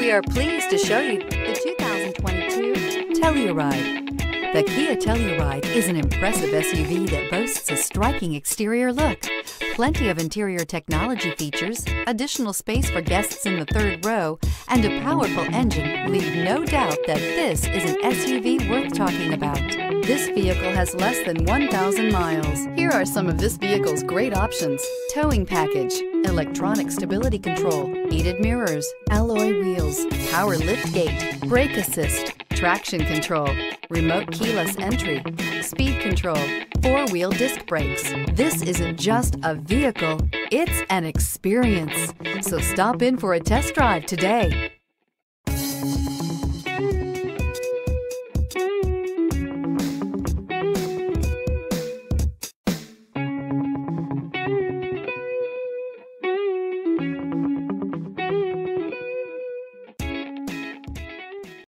We are pleased to show you the 2022 Telluride. The Kia Telluride is an impressive SUV that boasts a striking exterior look, plenty of interior technology features, additional space for guests in the third row, and a powerful engine leave no doubt that this is an SUV worth talking about. This vehicle has less than 1,000 miles. Here are some of this vehicle's great options: towing package, electronic stability control, heated mirrors, alloy wheels, power lift gate, brake assist, traction control, remote keyless entry, speed control, four-wheel disc brakes. This isn't just a vehicle, it's an experience. So stop in for a test drive today.